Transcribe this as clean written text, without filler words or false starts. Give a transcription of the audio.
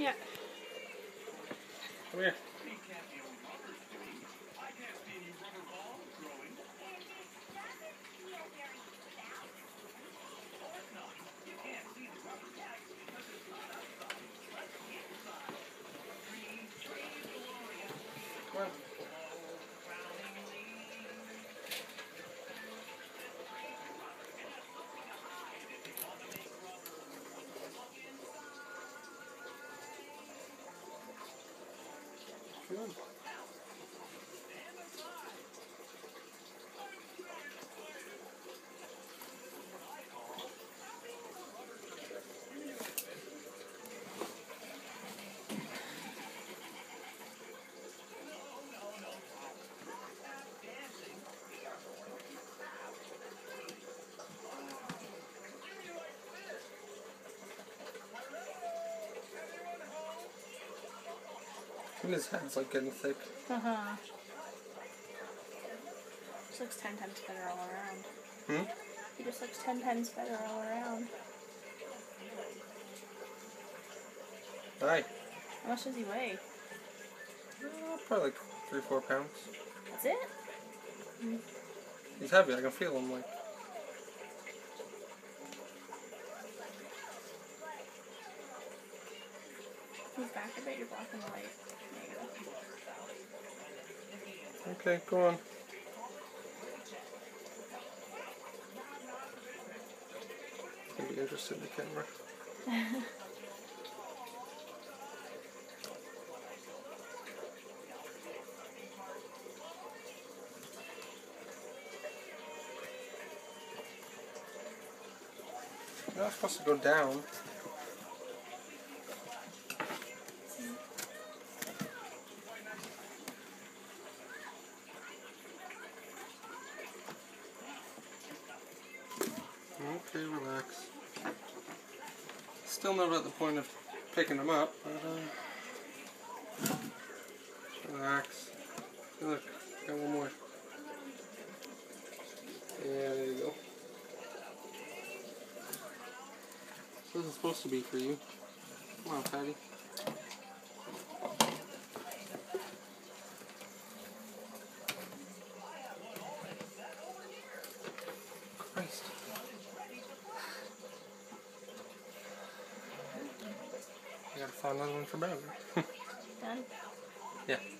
Yeah. Come here. And his head's like getting thick. Uh-huh. Just looks 10 times better all around. Hmm? He just looks 10 times better all around. Hi. How much does he weigh? Probably like 3 or 4 pounds. That's it? Mm. He's heavy, I can feel him like. Move back a bit, you're blocking the light. Okay, go on. I'd be interested in the camera. You're not supposed to go down. Okay, relax. Still not at the point of picking them up, but relax. Look, got one more. Yeah, there you go. This is supposed to be for you. Come on, Patty. Christ. I gotta find another one for better. Done? Yeah.